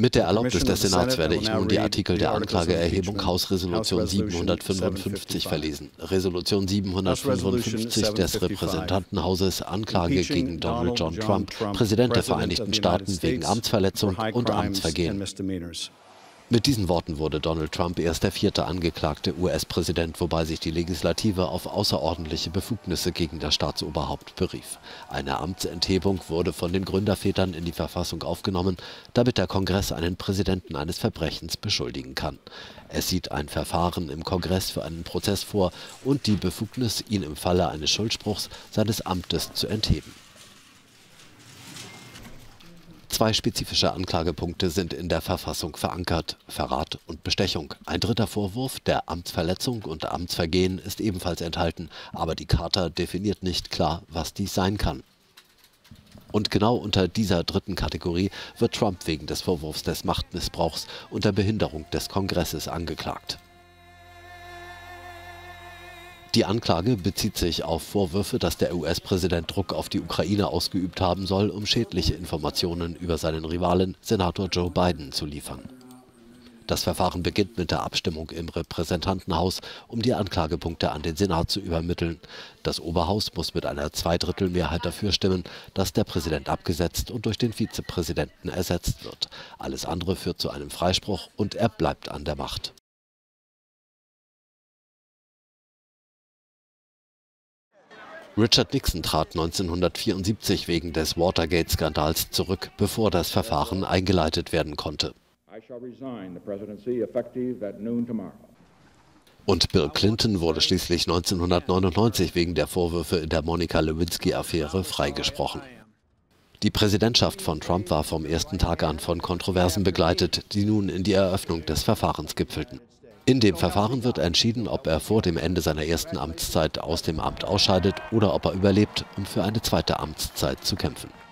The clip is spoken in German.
Mit der Erlaubnis des Senats werde ich nun die Artikel der Anklageerhebung Hausresolution 755 verlesen. Resolution 755 des Repräsentantenhauses, Anklage gegen Donald John Trump, Präsident der Vereinigten Staaten, wegen Amtsverletzung und Amtsvergehen. Mit diesen Worten wurde Donald Trump erst der 4. angeklagte US-Präsident, wobei sich die Legislative auf außerordentliche Befugnisse gegen das Staatsoberhaupt berief. Eine Amtsenthebung wurde von den Gründervätern in die Verfassung aufgenommen, damit der Kongress einen Präsidenten eines Verbrechens beschuldigen kann. Es sieht ein Verfahren im Kongress für einen Prozess vor und die Befugnis, ihn im Falle eines Schuldspruchs seines Amtes zu entheben. Zwei spezifische Anklagepunkte sind in der Verfassung verankert: Verrat und Bestechung. Ein dritter Vorwurf, der Amtsverletzung und Amtsvergehen, ist ebenfalls enthalten, aber die Charta definiert nicht klar, was dies sein kann. Und genau unter dieser dritten Kategorie wird Trump wegen des Vorwurfs des Machtmissbrauchs und der Behinderung des Kongresses angeklagt. Die Anklage bezieht sich auf Vorwürfe, dass der US-Präsident Druck auf die Ukraine ausgeübt haben soll, um schädliche Informationen über seinen Rivalen, Senator Joe Biden, zu liefern. Das Verfahren beginnt mit der Abstimmung im Repräsentantenhaus, um die Anklagepunkte an den Senat zu übermitteln. Das Oberhaus muss mit einer Zweidrittelmehrheit dafür stimmen, dass der Präsident abgesetzt und durch den Vizepräsidenten ersetzt wird. Alles andere führt zu einem Freispruch und er bleibt an der Macht. Richard Nixon trat 1974 wegen des Watergate-Skandals zurück, bevor das Verfahren eingeleitet werden konnte. Und Bill Clinton wurde schließlich 1999 wegen der Vorwürfe in der Monica Lewinsky-Affäre freigesprochen. Die Präsidentschaft von Trump war vom ersten Tag an von Kontroversen begleitet, die nun in die Eröffnung des Verfahrens gipfelten. In dem Verfahren wird entschieden, ob er vor dem Ende seiner ersten Amtszeit aus dem Amt ausscheidet oder ob er überlebt, um für eine zweite Amtszeit zu kämpfen.